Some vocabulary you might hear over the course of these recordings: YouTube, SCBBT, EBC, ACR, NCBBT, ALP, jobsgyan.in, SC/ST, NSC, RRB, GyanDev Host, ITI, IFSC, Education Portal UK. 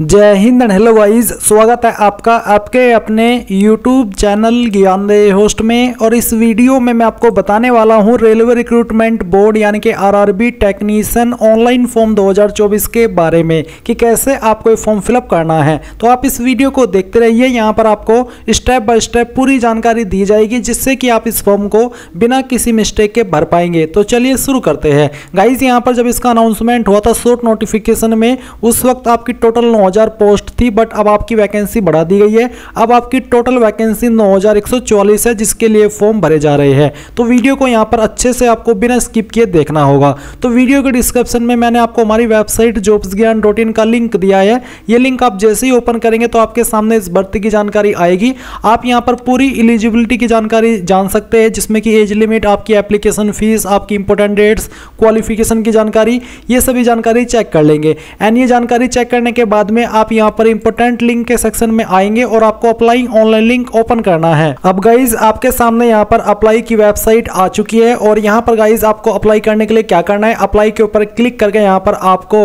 जय Hind and hello guys, स्वागत है आपका आपके अपने YouTube चैनल ज्ञानदेव होस्ट में। और इस वीडियो में मैं आपको बताने वाला हूं रेलवे रिक्रूटमेंट बोर्ड यानी कि RRB टेक्नीशियन ऑनलाइन फॉर्म 2024 के बारे में कि कैसे आपको ये फॉर्म फिलअप करना है। तो आप इस वीडियो को देखते रहिए, यहां पर आपको स्टेप बाय स्टेप पूरी जानकारी दी जाएगी जिससे कि आप इस फॉर्म को बिना किसी मिस्टेक के भर पाएंगे। तो चलिए शुरू करते हैं। गाइज यहाँ पर जब इसका अनाउंसमेंट हुआ था शॉर्ट नोटिफिकेशन में, उस वक्त आपकी टोटल 9,000 पोस्ट थी, बट अब आपकी वैकेंसी बढ़ा दी गई है। अब आपकी टोटल वैकेंसी 9,144 है जिसके लिए फॉर्म भरे जा रहे हैं। तो वीडियो को यहाँ पर अच्छे से आपको बिना स्किप किए देखना होगा। तो वीडियो के डिस्क्रिप्शन में मैंने आपको हमारी वेबसाइट jobsgyan.in का लिंक दिया है। ये लिंक आप जैसे ही ओपन करेंगे तो आपके सामने इस भर्ती की जानकारी आएगी। आप यहाँ पर पूरी एलिजिबिलिटी की जानकारी जान सकते हैं, जिसमें कि एज लिमिट, आपकी एप्लीकेशन फीस, आपकी इंपोर्टेंट डेट्स, क्वालिफिकेशन की जानकारी, ये सभी जानकारी चेक कर लेंगे। एंड ये जानकारी चेक करने के बाद में आप यहां पर इंपोर्टेंट लिंक के सेक्शन में आएंगे और आपको अप्लाई ऑनलाइन लिंक ओपन करना है। अब गाइज आपके सामने यहां पर अप्लाई की वेबसाइट आ चुकी है और यहां पर गाइज आपको अप्लाई करने के लिए क्या करना है, अप्लाई के ऊपर क्लिक करके यहां पर आपको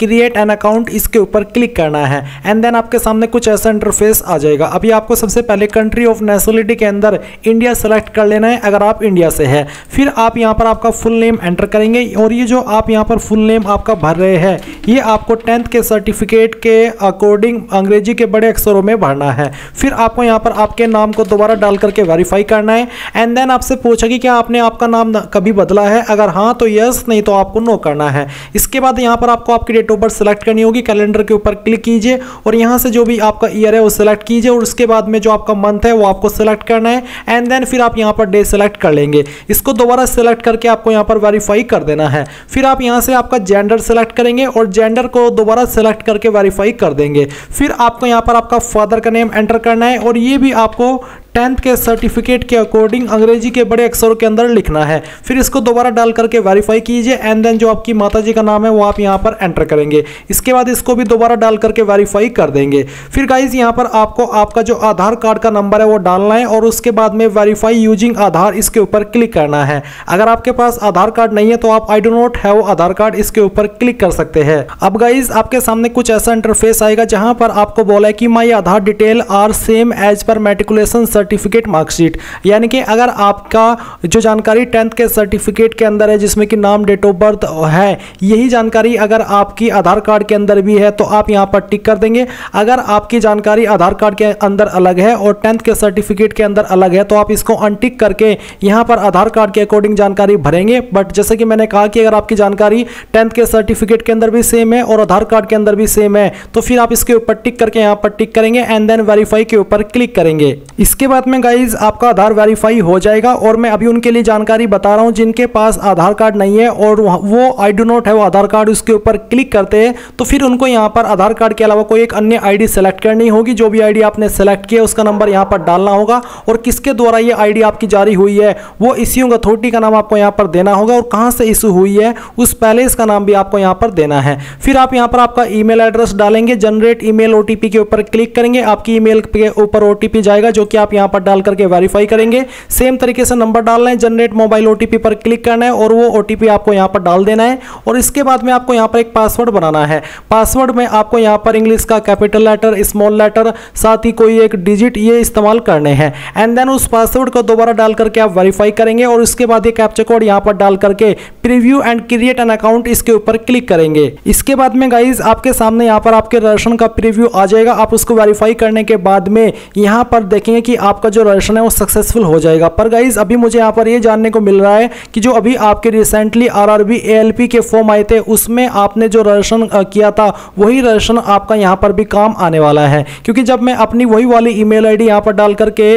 क्रिएट एन अकाउंट, इसके ऊपर क्लिक करना है। एंड देन आपके सामने कुछ ऐसा इंटरफेस आ जाएगा। अभी आपको सबसे पहले कंट्री ऑफ नेशनलिटी के अंदर इंडिया सेलेक्ट कर लेना है अगर आप इंडिया से है। फिर आप यहाँ पर आपका फुल नेम एंटर करेंगे और ये जो आप यहाँ पर फुल नेम आपका भर रहे हैं ये आपको 10th के सर्टिफिकेट के अकॉर्डिंग अंग्रेजी के बड़े अक्षरों में भरना है। फिर आपको यहाँ पर आपके नाम को दोबारा डाल करके वेरीफाई करना है। एंड देन आपसे पूछा कि क्या आपने आपका नाम कभी बदला है, अगर हाँ तो यस, नहीं तो आपको नो करना है। इसके बाद यहाँ पर आपको आपकी डेट ऑफ बर्थ सेलेक्ट करनी होगी। कैलेंडर के ऊपर क्लिक कीजिए और यहाँ से जो भी आपका ईयर है वो सिलेक्ट कीजिए और उसके बाद में जो आपका मंथ है वो आपको सिलेक्ट करना है। एंड देन फिर आप यहाँ पर डे सिलेक्ट कर लेंगे। इसको दोबारा सिलेक्ट करके आपको यहाँ पर वेरीफाई कर देना है। फिर आप यहाँ से आपका जेंडर सेलेक्ट करेंगे और जेंडर को दोबारा सेलेक्ट करके वेरीफाई कर देंगे। फिर आपको यहाँ पर आपका फादर का नेम एंटर करना है और ये भी आपको 10th के सर्टिफिकेट के अकॉर्डिंग अंग्रेजी के बड़े अक्षरों के अंदर लिखना है। फिर इसको दोबारा डाल करके वेरीफाई कीजिए। एंड देन जो आपकी माताजी का नाम है वो आप यहाँ पर एंटर करेंगे। इसके बाद इसको भी दोबारा डाल करके वेरीफाई कर देंगे। फिर गाइज यहाँ पर आपको आपका जो आधार कार्ड का नंबर है वो डालना है और उसके बाद में वेरीफाई यूजिंग आधार, इसके ऊपर क्लिक करना है। अगर आपके पास आधार कार्ड नहीं है तो आप I do not have Aadhaar card, इसके ऊपर क्लिक कर सकते हैं। अब गाइज आपके सामने कुछ ऐसा इंटरफेस आएगा जहाँ पर आपको बोला है कि my Aadhaar detail are same as per matriculation certificate marksheet, यानी कि अगर आपका जो जानकारी 10th के सर्टिफिकेट के अंदर है जिसमें कि नाम, डेट ऑफ बर्थ है, यही जानकारी अगर आपकी आधार कार्ड के अंदर भी है तो आप यहां पर टिक कर देंगे। अगर आपकी जानकारी आधार कार्ड के अंदर अलग है और 10th के सर्टिफिकेट के अंदर अलग है तो आप इसको अनटिक करके यहां पर आधार कार्ड के अकॉर्डिंग जानकारी भरेंगे। बट जैसे कि मैंने कहा कि अगर आपकी जानकारी 10th के सर्टिफिकेट के अंदर भी सेम है और आधार कार्ड के अंदर भी सेम है तो फिर आप इसके ऊपर टिक करके यहाँ पर टिक करेंगे। एंड देन वेरीफाई के ऊपर क्लिक करेंगे। इसके बाद में गाइज आपका आधार वेरीफाई हो जाएगा। और मैं अभी उनके लिए जानकारी बता रहा हूँ जिनके पास आधार कार्ड नहीं है और वो I do not have Aadhaar card, उसके ऊपर क्लिक करते हैं तो फिर उनको यहाँ पर आधार कार्ड के अलावा कोई एक अन्य आईडी सेलेक्ट करनी होगी। जो भी आईडी आपने सेलेक्ट किया उसका नंबर यहाँ पर डालना होगा और किसके द्वारा ये आईडी आपकी जारी हुई है वो इश्यूइंग अथॉरिटी का नाम आपको यहाँ पर देना होगा और कहाँ से इशू हुई है उस पैलेस का नाम भी आपको यहाँ पर देना है। फिर आप यहाँ पर आपका ईमेल एड्रेस डालेंगे, जनरेट ईमेल ओटीपी के ऊपर क्लिक करेंगे। आपकी ईमेल के ऊपर ओटीपी जाएगा जो कि आप यहाँ पर डाल करके वेरीफाई करेंगे। सेम तरीके से नंबर डालना है, जनरेट मोबाइल ओटीपी पर क्लिक करना है और वो ओटीपी आपको यहाँ पर डाल देना है। और इसके बाद में आपको यहाँ पर एक पासवर्ड बनाना है। पासवर्ड में आपको यहाँ पर इंग्लिश का कैपिटल लेटर, स्मॉल लेटर, साथ ही कोई एक डिजिट ये इस्तेमाल करने हैं। एंड देन उस पासवर्ड को दोबारा डाल करके आप वेरीफाई करेंगे और उसके बाद ये कैप्चा कोड यहाँ पर डाल करके preview and create an account, इसके ऊपर क्लिक करेंगे। इसके बाद में गाइज आपके सामने यहाँ पर आपके राशन का प्रीव्यू आ जाएगा। आप उसको वेरीफाई करने के बाद में यहाँ पर देखेंगे कि आपका जो रजिस्ट्रेशन है वो सक्सेसफुल हो जाएगा। पर गाइज अभी मुझे यहाँ पर ये जानने को मिल रहा है कि जो अभी आपके रिसेंटली आरआरबी एएलपी के फॉर्म आए थे उसमें आपने जो रजिस्ट्रेशन किया था वही रजिस्ट्रेशन आपका यहाँ पर भी काम आने वाला है, क्योंकि जब मैं अपनी वही वाली ईमेल आईडी यहाँ पर डाल करके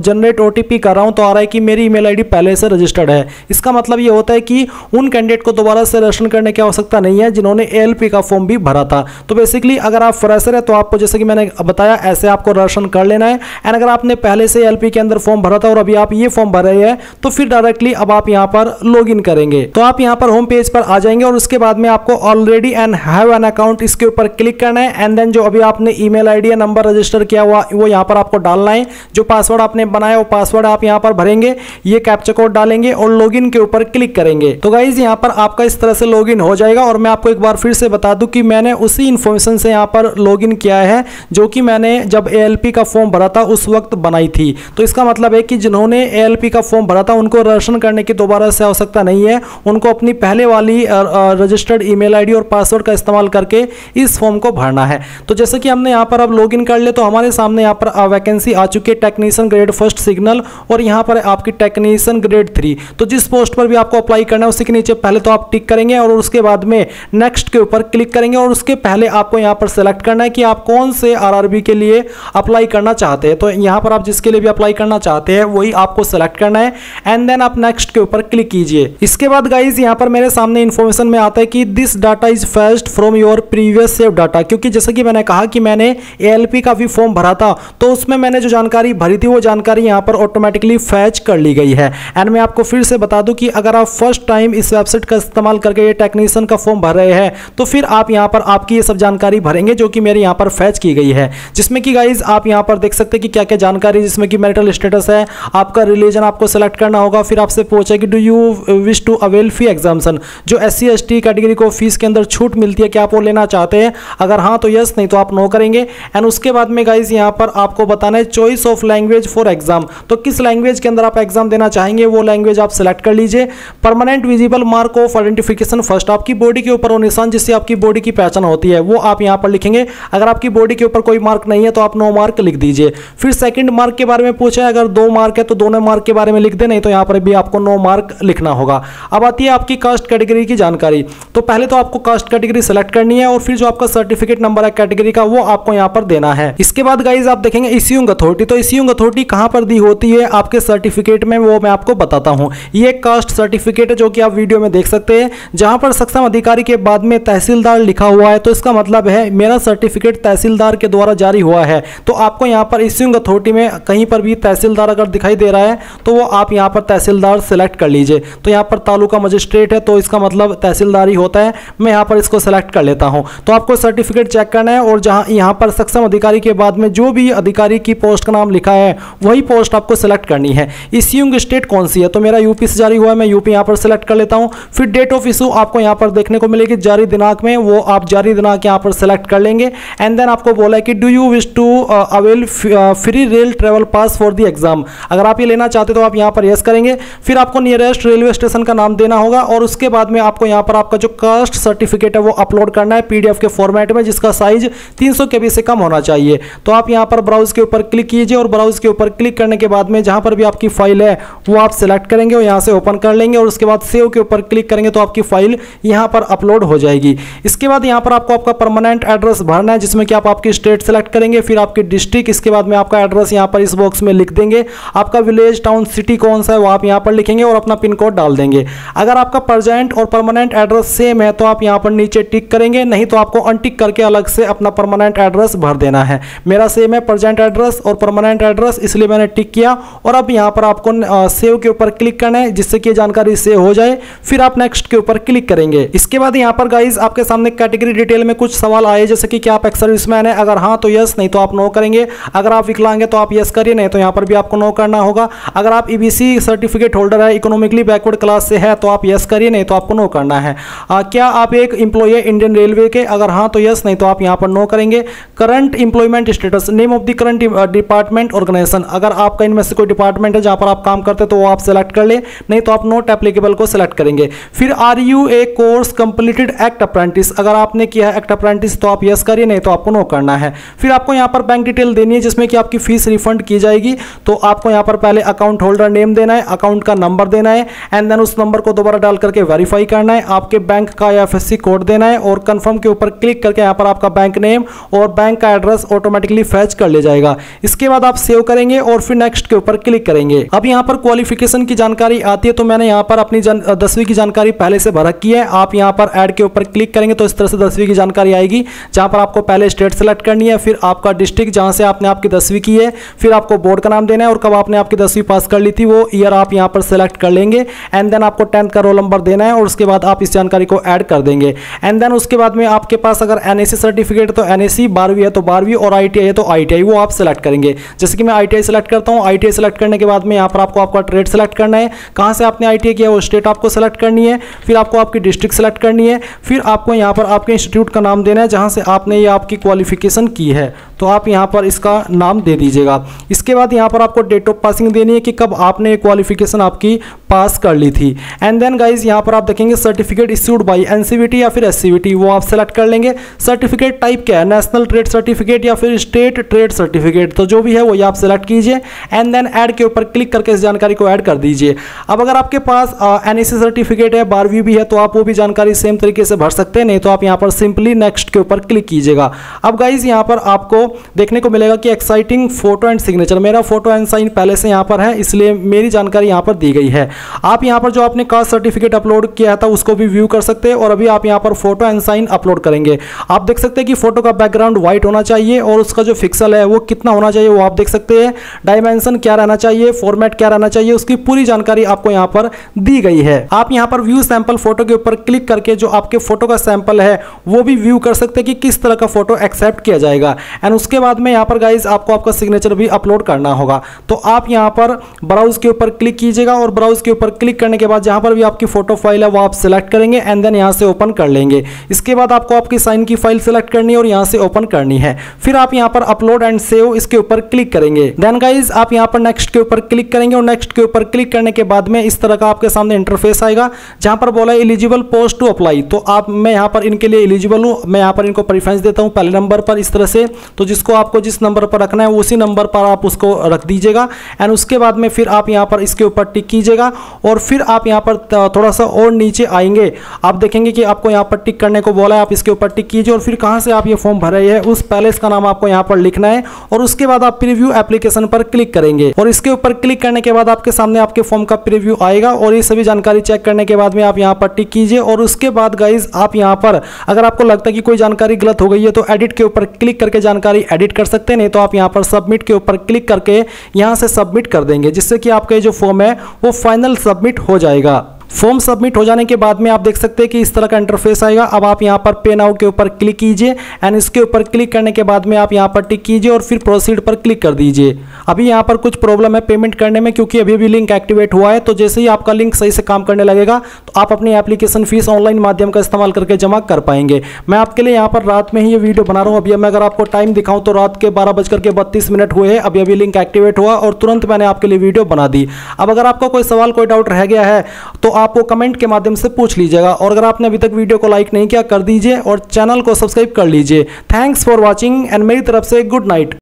जनरेट ओटीपी कर रहा हूँ तो आ रहा है कि मेरी ईमेल आईडी पहले से रजिस्टर्ड है। इसका मतलब ये होता है कि उन कैंडिडेट को दोबारा से रजिस्ट्रेशन करने की आवश्यकता नहीं है जिन्होंने एएलपी का फॉर्म भी भरा था। तो बेसिकली अगर आप फ्रेशर है तो आपको जैसे कि मैंने बताया ऐसे आपको रजिस्ट्रेशन कर लेना है। एंड अगर आपने पहले से एलपी के अंदर फॉर्म भरा था और अभी आप ये फॉर्म भर रहे हैं तो फिर डायरेक्टली अब आप यहां पर लॉगिन करेंगे। तो आप यहां पर होम पेज पर आ जाएंगे और उसके बाद में आपको already and have an account, इसके ऊपर क्लिक करना है। एंड देन जो अभी आपने ईमेल आईडी या नंबर रजिस्टर किया हुआ वो यहां पर आपको डालना है। जो पासवर्ड आपने बनाया वो पासवर्ड आप यहां पर भरेंगे, ये कैप्चा कोड डालेंगे और लॉगिन के ऊपर क्लिक करेंगे। तो गाइज यहां पर आपका इस तरह से लॉगिन हो जाएगा। और मैं आपको एक बार फिर से बता दूं कि मैंने उसी इन्फॉर्मेशन परमिशन से यहाँ पर लॉगिन किया है, जो कि मैंने जब ALP का फॉर्म भरा था उस वक्त बनाई थी। तो इसका मतलब है कि जिन्होंने ALP का फॉर्म भरा था उनको रजिस्ट्रेशन करने की दोबारा से आवश्यकता नहीं है, उनको अपनी पहले वाली रजिस्टर्ड ईमेल आईडी और पासवर्ड का इस्तेमाल करके इस फॉर्म को भरना है। तो जैसे कि हमने यहाँ पर अब लॉगिन कर ले तो हमारे सामने यहाँ पर वैकेंसी आ चुकी है टेक्नीशियन ग्रेड फर्स्ट सिग्नल, और यहाँ पर आपकी टेक्नीशियन ग्रेड 3। तो जिस पोस्ट पर भी आपको अप्लाई करना है उसी के नीचे पहले तो आप टिक करेंगे और उसके बाद में नेक्स्ट के ऊपर क्लिक करेंगे, और उसके पहले आपको यहाँ पर सेलेक्ट करना है कि आप कौन से RRB के लिए अप्लाई करना चाहते हैं। तो यहाँ पर आप जिसके लिए भी अप्लाई करना चाहते हैं वही आपको सेलेक्ट करना है, एंड देन आप नेक्स्ट के ऊपर क्लिक कीजिए। इसके बाद गाइज यहाँ पर मेरे सामने इन्फॉर्मेशन में आता है कि this data is fetched from your previous save data, क्योंकि जैसे कि मैंने कहा कि मैंने ALP का भी फॉर्म भरा था तो उसमें मैंने जो जानकारी भरी थी वो जानकारी यहाँ पर ऑटोमेटिकली फैच कर ली गई है। एंड मैं आपको फिर से बता दूं कि अगर आप फर्स्ट टाइम इस वेबसाइट का इस्तेमाल करके ये टेक्नीशियन का फॉर्म भर रहे हैं तो फिर आप यहाँ पर आपकी ये सब जानकारी भरेंगे जो कि मेरे यहाँ पर फैच की गई है, जिसमें कि गाइज आप यहाँ पर देख सकते हैं कि क्या क्या जानकारी, जिसमें कि मैरिटल स्टेटस है, आपका रिलीजन आपको सेलेक्ट करना होगा। फिर आपसे पूछा कि do you wish to avail fee exemption, जो SC/ST कैटेगरी को फीस के अंदर छूट मिलती है क्या आप वो लेना चाहते हैं, अगर हाँ तो यस, नहीं तो आप नो करेंगे। एंड उसके बाद में गाइज यहाँ पर आपको बताना है choice of language for exam, तो किस लैंग्वेज के अंदर आप एग्जाम देना चाहेंगे वो लैंग्वेज आप सेलेक्ट कर लीजिए। Permanent visible mark of identification first, आपकी बॉडी के ऊपर वो निशान जिससे आपकी बॉडी की पहचान होती है वो आप यहाँ पर लिखेंगे। अगर आपकी बॉडी के ऊपर कोई मार्क नहीं है तो आप नो मार्क लिख दीजिए। फिर सेकंड मार्क के बारे में पूछा है, अगर 2 मार्क है तो दोनों मार्क के बारे में लिख दे, नहीं तो यहाँ पर भी आपको नो मार्क लिखना होगा। अब आती है आपकी कास्ट कैटेगरी की जानकारी, तो पहले तो आपको कास्ट कैटेगरी सेलेक्ट करनी है, और फिर जो आपका सर्टिफिकेट नंबर है कैटेगरी का वो आपको यहाँ पर देना है। इसके बाद गाइज आप देखेंगे इश्यूइंग अथॉरिटी, तो इश्यूइंग अथॉरिटी कहाँ पर दी होती है आपके सर्टिफिकेट में वो मैं आपको बताता हूँ। ये कास्ट सर्टिफिकेट है जो कि आप वीडियो में देख सकते हैं, जहाँ पर सक्षम अधिकारी के बाद में तहसीलदार लिखा हुआ है तो इसका मतलब है मेरा सर्टिफिकेट तहसीलदार के द्वारा जारी हुआ है। तो आपको यहाँ पर इश्यूइंग अथॉरिटी में कहीं पर भी तहसीलदार अगर दिखाई दे रहा है तो वो आप यहाँ पर तहसीलदार सेलेक्ट कर लीजिए। तो यहाँ पर तालुका मजिस्ट्रेट है तो इसका मतलब तहसीलदार ही होता है, मैं यहाँ पर इसको सेलेक्ट कर लेता हूँ। तो आपको सर्टिफिकेट चेक करना है, और जहाँ यहाँ पर सक्षम अधिकारी के बाद में जो भी अधिकारी की पोस्ट का नाम लिखा है वही पोस्ट आपको सेलेक्ट करनी है। इश्यूइंग स्टेट कौन सी है, तो मेरा यूपी से जारी हुआ है, मैं यूपी यहाँ पर सेलेक्ट कर लेता हूँ। फिर डेट ऑफ इशू आपको यहाँ पर देखने को मिलेगी जारी दिनांक में, वो आप जारी दिनांक यहाँ पर सेलेक्ट कर लेंगे। एंड देन आपको बोला है कि do you wish to avail free rail travel pass for the exam, अगर आप ये लेना चाहते तो आप यहाँ पर यस करेंगे। फिर आपको नियरेस्ट रेलवे स्टेशन का नाम देना होगा, और उसके बाद में आपको यहाँ पर आपका जो कास्ट सर्टिफिकेट है वो अपलोड करना है PDF के फॉर्मेट में, जिसका साइज 300 KB से कम होना चाहिए। तो आप यहाँ पर ब्राउज के ऊपर क्लिक कीजिए, और ब्राउज के ऊपर क्लिक करने के बाद में जहाँ पर भी आपकी फाइल है वो आप सेलेक्ट करेंगे और यहाँ से ओपन कर लेंगे, और उसके बाद सेव के ऊपर क्लिक करेंगे तो आपकी फाइल यहाँ पर अपलोड हो जाएगी। इसके बाद यहाँ पर आपको आपका परमानेंट एड्रेस भरना है, जिसमें कि आप आपकी स्टेट सेलेक्ट करेंगे, फिर आपकी डिस्ट्रिक्ट, इसके बाद में आपका एड्रेस यहाँ पर इस बॉक्स में लिख देंगे। आपका विलेज टाउन सिटी कौन सा है वो आप यहाँ पर लिखेंगे और अपना पिन कोड डाल देंगे। अगर आपका प्रेजेंट और परमानेंट एड्रेस सेम है तो आप यहाँ पर नीचे टिक करेंगे, नहीं तो आपको अनटिक करके अलग से अपना परमानेंट एड्रेस भर देना है। मेरा सेम है प्रेजेंट एड्रेस और परमानेंट एड्रेस, इसलिए मैंने टिक किया, और अब यहाँ पर आपको सेव के ऊपर क्लिक करना है जिससे कि जानकारी सेव हो जाए। फिर आप नेक्स्ट के ऊपर क्लिक करेंगे। इसके बाद यहाँ पर गाइज आपके सामने कैटेगरी डिटेल में कुछ सवाल आए, जैसे कि क्या आप एक्स सर्विसमैन है, अगर हाँ तो यस, नहीं तो आप नो करेंगे। अगर आप विकलांग है तो आप यस करिए, नहीं तो यहाँ पर भी आपको नो करना होगा। अगर आप EBC सर्टिफिकेट होल्डर है, इकोनॉमिकली बैकवर्ड क्लास से है, तो आप यस करिए, नहीं तो आपको नो करना है। क्या आप एक एम्प्लॉय है इंडियन रेलवे के, अगर हाँ तो यस, नहीं तो आप यहाँ पर नो करेंगे। Current employment status, name of the current department organisation, अगर आपका इनमें से कोई डिपार्टमेंट है जहाँ पर आप काम करते हैं तो वो आप सेलेक्ट कर लें, नहीं तो आप नॉट एप्लीकेबल को सेलेक्ट करेंगे। फिर are you a course completed act apprentice, अगर आपने किया है एक्ट अप्रेंटिस तो आप यस करिए, नहीं तो आपको नो करना है। फिर आपको यहाँ पर बैंक डिटेल देनी है जिसमें कि आपकी फीस रिफंड की जाएगी, तो आपको यहाँ पर पहले अकाउंट होल्डर नेम देना है, अकाउंट का नंबर देना है, एंड देन उस नंबर को दोबारा डाल करके वेरीफाई करना है, आपके बैंक का IFSC कोड देना है, और कंफर्म के ऊपर क्लिक करके यहाँ पर आपका बैंक नेम और बैंक का एड्रेस ऑटोमेटिकली फैच कर ले जाएगा। इसके बाद आप सेव करेंगे और फिर नेक्स्ट के ऊपर क्लिक करेंगे। अब यहाँ पर क्वालिफिकेशन की जानकारी आती है, तो मैंने यहाँ पर अपनी 10वीं की जानकारी पहले से भर की है, आप यहाँ पर ऐड के ऊपर क्लिक करेंगे तो इस तरह से 10वीं की जानकारी आएगी, जहाँ पर आपको पहले स्टेट सेलेक्ट करनी है, फिर आपका डिस्ट्रिक्ट जहाँ से आपने आपकी 10वीं की है, फिर आपको बोर्ड का नाम देना है और कब आपने आपकी 10वीं पास कर ली थी वो ईयर आप यहाँ पर सेलेक्ट कर लेंगे। एंड देन आपको 10th का रोल नंबर देना है और उसके बाद आप इस जानकारी को ऐड कर देंगे। एंड देन उसके बाद में आपके पास अगर NSC सर्टिफिकेट तो NSC, 12वीं है तो 12वीं, और ITI है तो ITI वो आप सेलेक्ट करेंगे। जैसे कि मैं ITI सेलेक्ट करता हूँ, ITI सेलेक्ट करने के बाद में यहाँ पर आपको आपका ट्रेड सेलेक्ट करना है, कहाँ से आपने ITI किया वो स्टेट आपको सेलेक्ट करनी है, फिर आपको आपकी डिस्ट्रिक्ट सेलेक्ट करनी है, फिर आपको यहाँ पर आपके इंस्टीट्यूट का नाम देना है जहाँ से आपने ये आपकी क्वालिफिकेशन की है, तो आप यहाँ पर इसका नाम दे दीजिएगा। इसके बाद यहाँ पर आपको डेट ऑफ पासिंग देनी है कि कब आपने ये क्वालिफिकेशन आपकी पास कर ली थी। एंड देन गाइज यहाँ पर आप देखेंगे सर्टिफिकेट इश्यूड बाई एनसीबीटी या फिर एससीबीटी, वो आप सेलेक्ट कर लेंगे। सर्टिफिकेट टाइप क्या है, नेशनल ट्रेड सर्टिफिकेट या फिर स्टेट ट्रेड सर्टिफिकेट, तो जो भी है वही आप सेलेक्ट कीजिए। एंड देन ऐड के ऊपर क्लिक करके इस जानकारी को ऐड कर दीजिए। अब अगर आपके पास एनएससी सर्टिफिकेट है, 12वीं भी है, तो आप वो भी जानकारी सेम तरीके से भर सकते हैं, नहीं तो आप यहाँ पर सिंपली नेक्स्ट के ऊपर क्लिक कीजिएगा। अब गाइज यहाँ पर आपको देखने को मिलेगा कि एक्साइटिंग फोटो एंड सिग्नेचर, मेरा फोटो एंड साइन पहले से यहाँ पर है इसलिए मेरी जानकारी यहाँ पर दी गई है। आप यहाँ पर जो आपने कास्ट सर्टिफिकेट अपलोड किया था उसको भी व्यू कर सकते हैं, और अभी आप यहाँ पर फोटो एंड साइन अपलोड करेंगे। आप देख सकते हैं कि फोटो का बैकग्राउंड व्हाइट होना चाहिए और उसका जो पिक्सल है वो कितना होना चाहिए वो आप देख सकते हैं। डायमेंशन क्या रहना चाहिए, फॉर्मेट क्या रहना चाहिए, उसकी पूरी जानकारी आपको यहाँ पर दी गई है। आप यहाँ पर व्यू सैंपल फोटो के ऊपर क्लिक करके जो आपके फोटो का सैंपल है वो भी व्यू कर सकते हैं कि किस तरह का फोटो एक्सेप्ट किया जाएगा। एंड उसके बाद में यहाँ पर गाइज आपको आपका सिग्नेचर भी अपलोड करना होगा, तो आप यहाँ पर ब्राउज के ऊपर क्लिक कीजिएगा और ब्राउज के ऊपर क्लिक करने के बाद जहाँ पर भी आपकी फोटो फाइल है वो आप सिलेक्ट करेंगे एंड देन यहाँ से ओपन कर लेंगे। इसके बाद आपको आपकी साइन की फाइल सेलेक्ट करनी है और यहाँ से ओपन करनी है। फिर आप यहाँ पर अपलोड एंड सेव इसके ऊपर क्लिक करेंगे। देन गाइज आप यहाँ पर नेक्स्ट के ऊपर क्लिक करेंगे और नेक्स्ट के ऊपर क्लिक करने के बाद में इस तरह का आपके सामने इंटरफेस आएगा जहाँ पर बोला है एलिजिबल पोस्ट टू अप्लाई, तो आप मैं यहाँ पर इनके लिए एलिजिबल हूँ। मैं यहाँ पर इनको प्रेफरेंस देता हूँ पहले नंबर पर इस तरह से, तो जिसको आपको जिस नंबर पर रखना है उसी नंबर पर आप उसको रख दीजिएगा। एंड उसके बाद में फिर आप यहाँ पर इसके ऊपर टिक कीजिएगा और फिर आप यहाँ पर थोड़ा सा और नीचे आएंगे, आप देखेंगे कि आपको यहाँ पर टिक करने को बोला है, आप इसके ऊपर टिक कीजिए और फिर कहाँ से आप ये फॉर्म भरे है उस पैलेस का नाम आपको यहाँ पर लिखना है। और उसके बाद आप प्रीव्यू एप्लीकेशन पर क्लिक करेंगे और इसके ऊपर क्लिक करने के बाद आपके सामने आपके फॉर्म का प्रीव्यू आएगा और ये सभी जानकारी चेक करने के बाद में आप यहाँ पर टिक कीजिए। और उसके बाद गाइज आप यहाँ पर अगर आपको लगता है कि कोई जानकारी गलत हो गई है तो एडिट के ऊपर क्लिक करके जानकारी एडिट कर सकते हैं, नहीं तो आप यहाँ पर सबमिट के ऊपर क्लिक करके यहाँ से सबमिट कर देंगे, जिससे कि आपका जो फॉर्म है वो फाइनल सबमिट हो जाएगा। फॉर्म सबमिट हो जाने के बाद में आप देख सकते हैं कि इस तरह का इंटरफेस आएगा। अब आप यहाँ पर पे नाउ के ऊपर क्लिक कीजिए एंड इसके ऊपर क्लिक करने के बाद में आप यहाँ पर टिक कीजिए और फिर प्रोसीड पर क्लिक कर दीजिए। अभी यहाँ पर कुछ प्रॉब्लम है पेमेंट करने में, क्योंकि अभी भी लिंक एक्टिवेट हुआ है, तो जैसे ही आपका लिंक सही से काम करने लगेगा तो आप अपनी एप्लीकेशन फीस ऑनलाइन माध्यम का इस्तेमाल करके जमा कर पाएंगे। मैं आपके लिए यहाँ पर रात में ही ये वीडियो बना रहा हूँ। अभी मैं अगर आपको टाइम दिखाऊँ तो रात के 12:32 हुए हैं, अभी अभी लिंक एक्टिवेट हुआ और तुरंत मैंने आपके लिए वीडियो बना दी। अब अगर आपका कोई सवाल कोई डाउट रह गया है तो आप वो कमेंट के माध्यम से पूछ लीजिएगा। और अगर आपने अभी तक वीडियो को लाइक नहीं किया कर दीजिए और चैनल को सब्सक्राइब कर लीजिए। थैंक्स फॉर वॉचिंग एंड मेरी तरफ से गुड नाइट।